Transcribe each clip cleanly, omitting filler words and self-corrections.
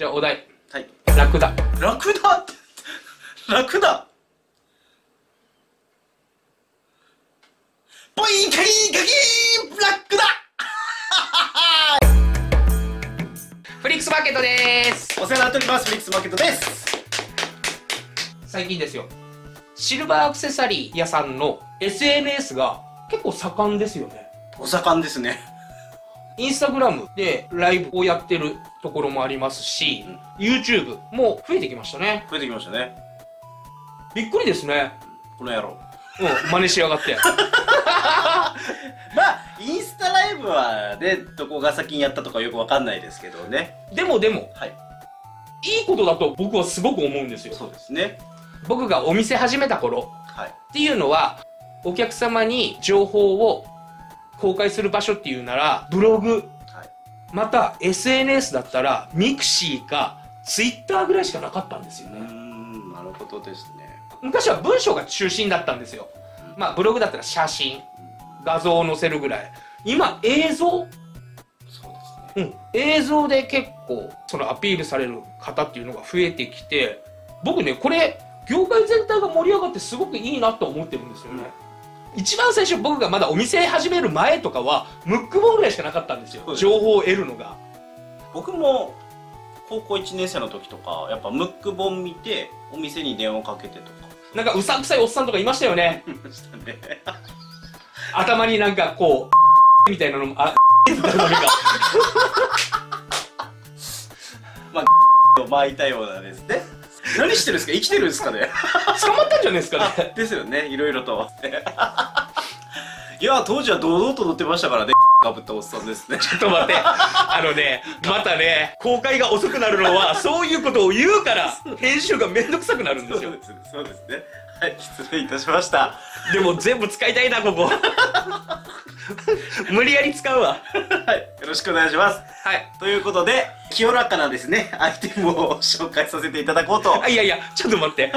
じゃあお題。はい。ラクダ。ラクダってラクダ。ポインカキンカキンラクダ。フリックスマーケットです。お世話になっております。フリックスマーケットです。最近ですよ。シルバーアクセサリー屋さんの SNS が結構盛んですよね。お盛んですね。インスタグラムでライブをやってるところもありますし、YouTube も増えてきましたね。増えてきましたね。びっくりですね。この野郎。うん、真似しやがって。まあ、インスタライブはね、どこが先にやったとかよくわかんないですけどね。でも、はい、いいことだと僕はすごく思うんですよ。そうですね。僕がお店始めた頃、はい、っていうのは、お客様に情報を公開する場所っていうならブログ、はい、また SNS だったらミクシーかツイッターぐらいしかなかったんですよね。なるほどですね。昔は文章が中心だったんですよ。まあブログだったら写真、画像を載せるぐらい。今映像、そうですね、うん、映像で結構そのアピールされる方っていうのが増えてきて、僕ね、これ業界全体が盛り上がってすごくいいなと思ってるんですよね。一番最初、僕がまだお店始める前とかはムックボーぐらいしかなかったんですよ、情報を得るのが。僕も高校1年生の時とか、やっぱムック本見てお店に電話かけてとか、なんかうさんくさいおっさんとかいましたよね。いましたね。頭になんかこうみたいなのもみたいなのがまあを巻いたようなですね。何してるんですか、生きてるんですかね。捕まったんじゃないですかね。ですよね、いろいろと。いや、当時は堂々と乗ってましたからね。かぶったおっさんですね。ちょっと待って、あのね、またね、公開が遅くなるのはそういうことを言うから編集がめんどくさくなるんですよ。そうですね。はい、失礼いたしました。でも全部使いたいな、ここ。無理やり使うわ。はい、よろしくお願いします。はい、ということで清らかなですね、アイテムを紹介させていただこうと。いやいや、ちょっと待って。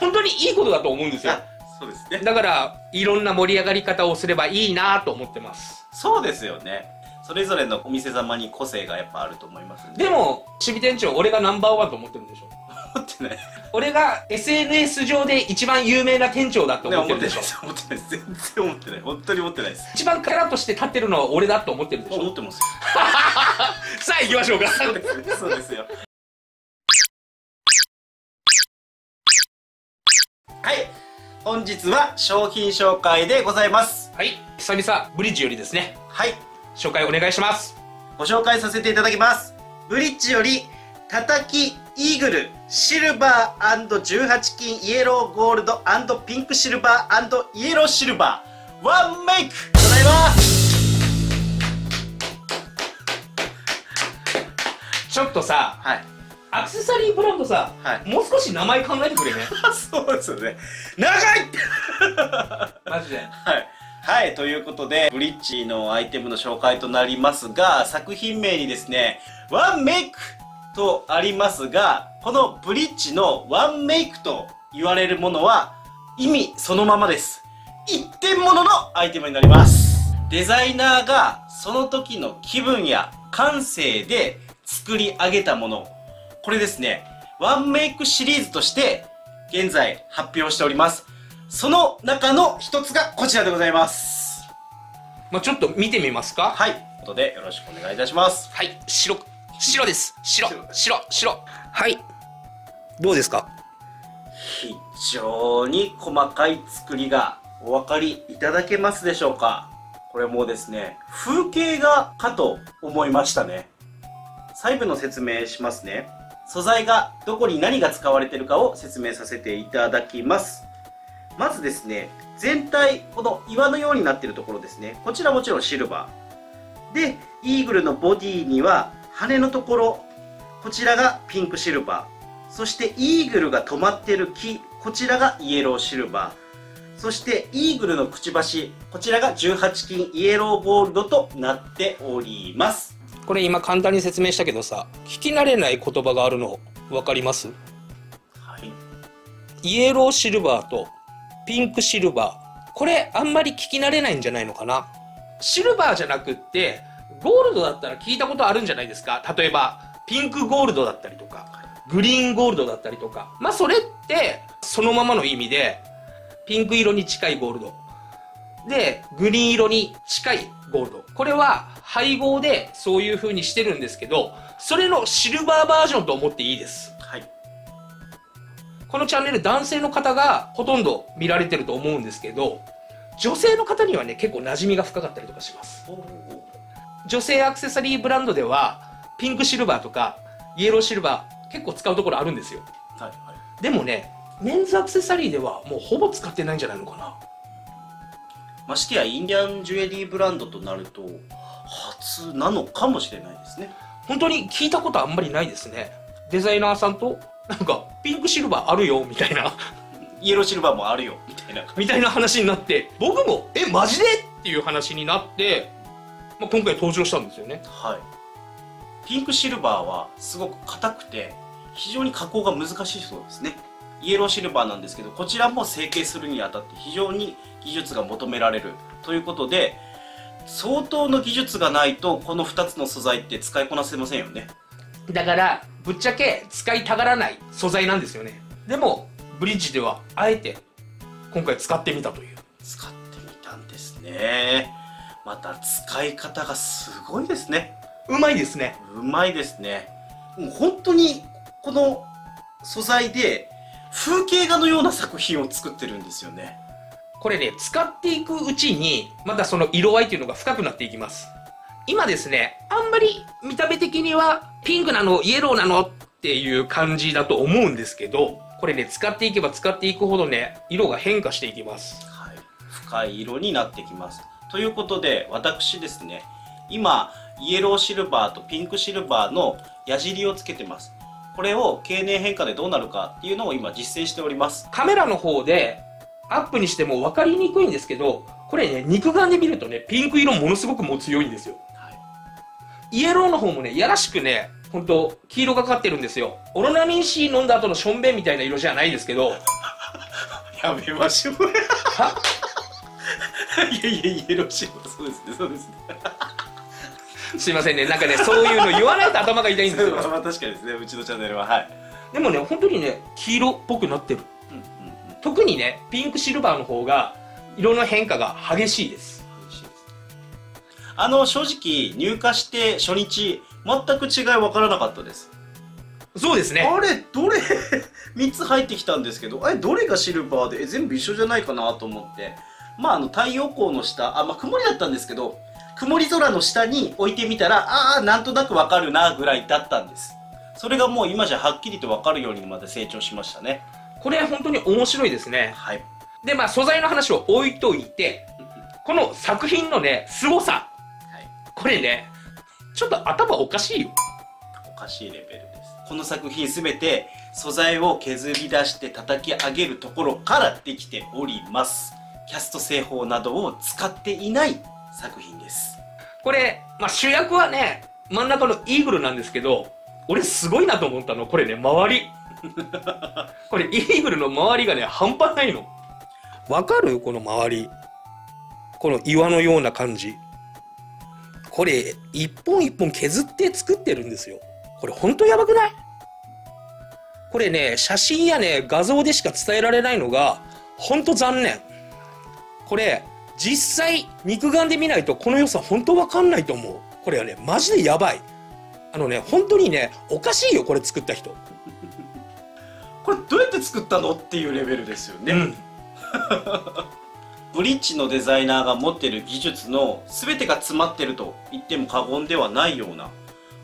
本当にいいことだと思うんですよ。そうですね。だからいろんな盛り上がり方をすればいいなと思ってます。そうですよね。それぞれのお店様に個性がやっぱあると思いますんで。でも守備店長、俺がナンバーワンと思ってるんでしょ。思ってない。俺が SNS 上で一番有名な店長だって思ってるでしょ。思ってないです。全然思ってない。本当に思ってないです。一番キャラとして立ってるのは俺だと思ってるでしょ。思ってますよ。さあ行きましょうか。そうですよ。はい、本日は商品紹介でございます。はい、久々ブリッジよりですね。はい、紹介お願いします。ご紹介させていただきます。ブリッジよりたたきイーグルシルバー&18金イエローゴールド&ピンクシルバー&イエローシルバーワンメイクございます。ちょっとさ、はい、アクセサリーブランドさ、はい、もう少し名前考えてくれね。そうですよね、長い。マジで。はいはい、ということでブリッジのアイテムの紹介となりますが、作品名にですね「ワンメイク」とありますが、このブリッジのワンメイクと言われるものは意味そのままです。一点物のアイテムになります。デザイナーがその時の気分や感性で作り上げたもの、これですね、ワンメイクシリーズとして現在発表しております。その中の一つがこちらでございます。まあ、ちょっと見てみますか。はい、ということでよろしくお願いいたします。はい、白です。白。はい、どうですか。非常に細かい作りがお分かりいただけますでしょうか。これもうですね、風景画かと思いましたね。細部の説明しますね。素材がどこに何が使われてるかを説明させていただきます。まずですね、全体この岩のようになっているところですね、こちらもちろんシルバーで、イーグルのボディには羽のところ、こちらがピンクシルバー、そしてイーグルが止まってる木、こちらがイエローシルバー、そしてイーグルのくちばし、こちらが18金イエローゴールドとなっております。これ今簡単に説明したけどさ、聞き慣れない言葉があるの分かります？はい、イエローシルバーとピンクシルバー、これあんまり聞き慣れないんじゃないのかな。シルバーじゃなくってゴールドだったら聞いたことあるんじゃないですか。例えばピンクゴールドだったりとか、グリーンゴールドだったりとか、まあそれってそのままの意味で、ピンク色に近いゴールドでグリーン色に近いゴールド、これは配合でそういう風にしてるんですけど、それのシルバーバージョンと思っていいです。はい、このチャンネル男性の方がほとんど見られてると思うんですけど、女性の方にはね結構馴染みが深かったりとかします。女性アクセサリーブランドではピンクシルバーとかイエローシルバー結構使うところあるんですよ。はいはい、でもねメンズアクセサリーではもうほぼ使ってないんじゃないのかな。ましてやインディアンジュエリーブランドとなると初なのかもしれないですね。本当に聞いたことあんまりないですね。デザイナーさんとなんかピンクシルバーあるよみたいなイエローシルバーもあるよみたいな話になって、僕もえマジでっていう話になって、まあ、今回登場したんですよね。はい、ピンクシルバーはすごく硬くて非常に加工が難しいそうですね。イエローシルバーなんですけど、こちらも成形するにあたって非常に技術が求められるということで、相当の技術がないとこの2つの素材って使いこなせませんよね。だからぶっちゃけ使いたがらない素材なんですよね。でもブリッジではあえて今回使ってみたという。使ってみたんですね。また使い方がすごいですね。うまいですね。うまいですね。もう本当にこの素材で風景画のような作品を作ってるんですよね。これね使っていくうちにまたその色合いというのが深くなっていきます。今ですねあんまり見た目的にはピンクなのイエローなのっていう感じだと思うんですけど、これね使っていけば使っていくほどね色が変化していきます。はい、深い色になってきます。ということで私ですね今イエローシルバーとピンクシルバーの矢尻をつけてます。これを経年変化でどうなるかっていうのを今実践しております。カメラの方でアップにしても分かりにくいんですけど、これね肉眼で見るとねピンク色ものすごくもう強いんですよ。はい、イエローの方もねやらしくねほんと黄色がかってるんですよ。オロナミン C 飲んだ後のしょんべんみたいな色じゃないですけどやめましょういやいやイエローシルバー、そうですねそうですねすいませんね、なんかねそういうの言わないと頭が痛いんですよ。確かにですね、うちのチャンネルは。はい、でもね本当にね黄色っぽくなってる。特にねピンクシルバーの方が色の変化が激しいです。正直入荷して初日全く違い分からなかったです。そうですね、あれどれ3つ入ってきたんですけど、あれどれがシルバーで全部一緒じゃないかなと思って、まあ太陽光の下、まあ、曇りだったんですけど曇り空の下に置いてみたら、ああなんとなくわかるなぐらいだったんです。それがもう今じゃはっきりとわかるようにまで成長しましたね。これ本当に面白いですね。はい、でまあ素材の話を置いといてこの作品のね凄さ、はい、これねちょっと頭おかしいよ。おかしいレベルです。この作品全て素材を削り出して叩き上げるところからできております。キャスト製法などを使っていない作品です。これ、まあ、主役はね真ん中のイーグルなんですけど、俺すごいなと思ったのこれね周りこれイーグルの周りがね半端ないのわかる。この周り、この岩のような感じ、これ一本一本削って作ってるんですよ。これほんとやばくない？これね写真やね画像でしか伝えられないのがほんと残念。これ実際肉眼で見ないとこの良さ本当わかんないと思う。これはねマジでやばい。本当にねおかしいよこれ作った人これどうやって作ったのっていうレベルですよね。うん、ブリッジのデザイナーが持ってる技術の全てが詰まってると言っても過言ではないような、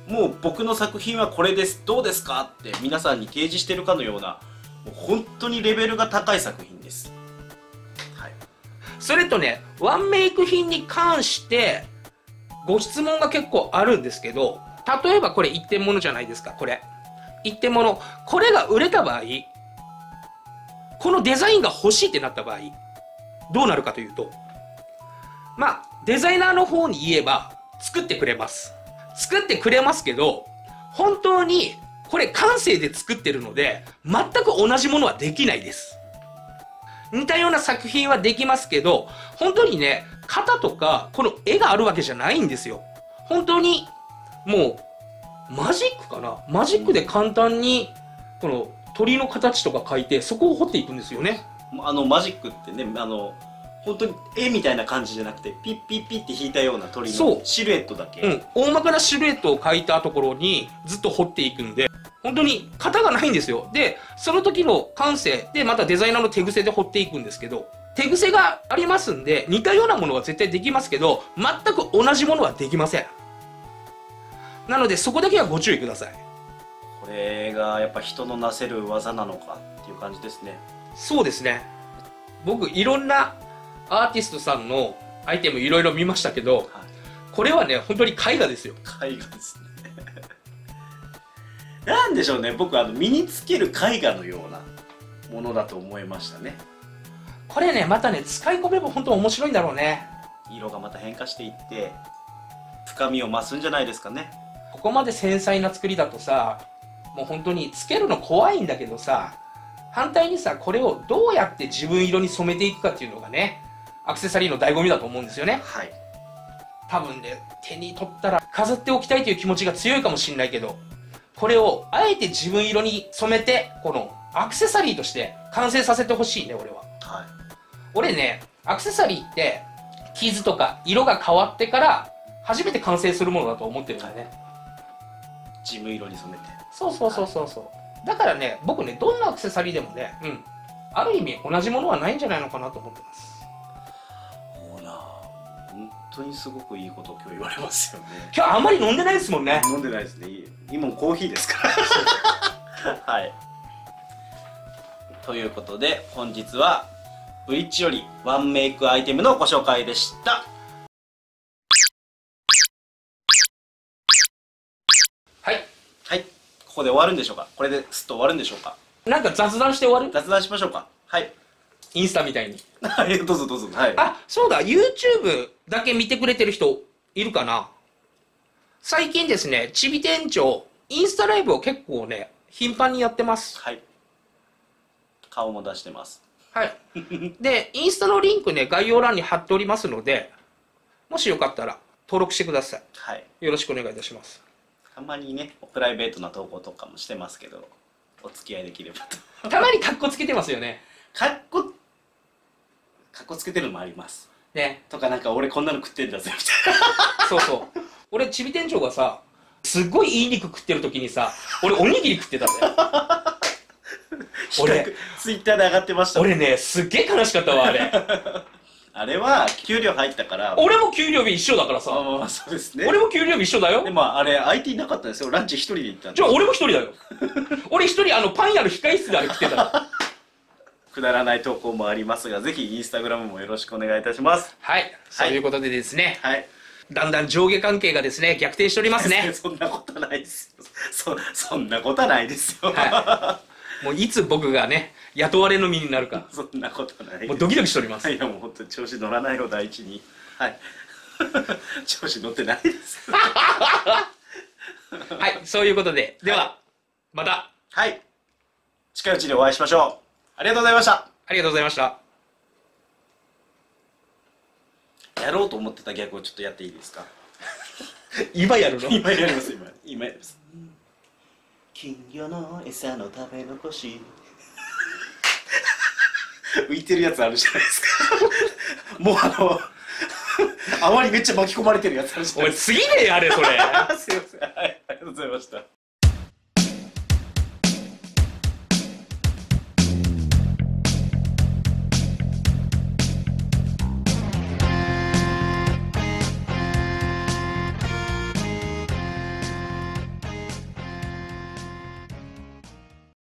もう僕の作品はこれですどうですかって皆さんに提示してるかのような、もう本当にレベルが高い作品です。それとねワンメイク品に関してご質問が結構あるんですけど、例えばこれ一点物じゃないですか。これ一点物、これが売れた場合、このデザインが欲しいってなった場合どうなるかというと、まあデザイナーの方に言えば作ってくれます。作ってくれますけど、本当にこれ感性で作ってるので全く同じものはできないです。似たような作品はできますけど、本当にね型とかこの絵があるわけじゃないんですよ。本当にもうマジックかな、マジックで簡単にこの鳥の形とか描いてそこを彫っていくんですよね。マジックってね、本当に絵みたいな感じじゃなくてピッピッピッって引いたような鳥のシルエットだけ、大まかなシルエットを描いたところにずっと彫っていくんで本当に型がないんですよ。でその時の感性でまたデザイナーの手癖で彫っていくんですけど、手癖がありますんで似たようなものは絶対できますけど全く同じものはできません。なのでそこだけはご注意ください。これがやっぱ人のなせる技なのかっていう感じですね。そうですね。僕いろんなアーティストさんのアイテムいろいろ見ましたけど、はい、これはね本当に絵画ですよ。絵画ですね。なんでしょうね、僕身につける絵画のようなものだと思いましたね。これねまたね使い込めば本当面白いんだろうね。色がまた変化していって深みを増すんじゃないですかね。ここまで繊細な作りだとさ、もう本当につけるの怖いんだけどさ、反対にさこれをどうやって自分色に染めていくかっていうのがねアクセサリーの醍醐味だと思うんですよね。はい、多分ね手に取ったら飾っておきたいという気持ちが強いかもしれないけど、これをあえて自分色に染めてこのアクセサリーとして完成させてほしいね俺は。はい、俺ねアクセサリーって傷とか色が変わってから初めて完成するものだと思ってるんだよね。自分色に染めて、そうそう、はい、だからね僕ねどんなアクセサリーでもね、ある意味同じものはないんじゃないのかなと思ってます。本当にすごくいいことを今日言われますよね。今日あんまり飲んでないですもんね。飲んでないですね。今もコーヒーですからはい、ということで本日はブリッジよりワンメイクアイテムのご紹介でした。はい、ここで終わるんでしょうか。これですっと終わるんでしょうか。なんか雑談して終わる。雑談しましょうか。はい、インスタみたいにどうぞどうぞ。はい、あ、そうだ、 YouTube だけ見てくれてる人いるかな。最近ですねちび店長インスタライブを結構ね頻繁にやってます。はい、顔も出してます。はい、でインスタのリンクね概要欄に貼っておりますので、もしよかったら登録してください。はい、よろしくお願いいたします。たまにねプライベートな投稿とかもしてますけど、お付き合いできればと。たまにカッコつけてますよね。カッコつけてるのもありますね。とかなんか俺こんなの食ってんだぜみたいなそうそう、俺ちび店長がさすっごいいい肉食ってる時にさ俺おにぎり食ってたぜ俺ツイッターで上がってました。俺ねすっげえ悲しかったわあれあれは給料入ったから。俺も給料日一緒だからさ。あ、そうですね、俺も給料日一緒だよ。でもあれ空いていなかったんですよ。ランチ一人で行ったんで。じゃあ俺も一人だよ俺一人パン屋の控え室であれ食ってたくだらない投稿もありますが、ぜひインスタグラムもよろしくお願いいたします。はい、はい、そういうことでですね、はい、だんだん上下関係がですね逆転しておりますねそんなことないですよ。そんなことはないですよ、はい、もういつ僕がね雇われの身になるかそんなことない、もうドキドキしております。いやもう本当に調子乗らないを第一に、はい調子乗ってないですはい、そういうことで、では、はい、また、はい、近いうちにお会いしましょう。ありがとうございました。ありがとうございました。やろうと思ってたギャグをちょっとやっていいですか今やるの？今やります。今やります。金魚の餌の食べ残し浮いてるやつあるじゃないですかもう泡にめっちゃ巻き込まれてるやつあるじゃないですか。お前すぎねえあれそれすいません、はい、ありがとうございました。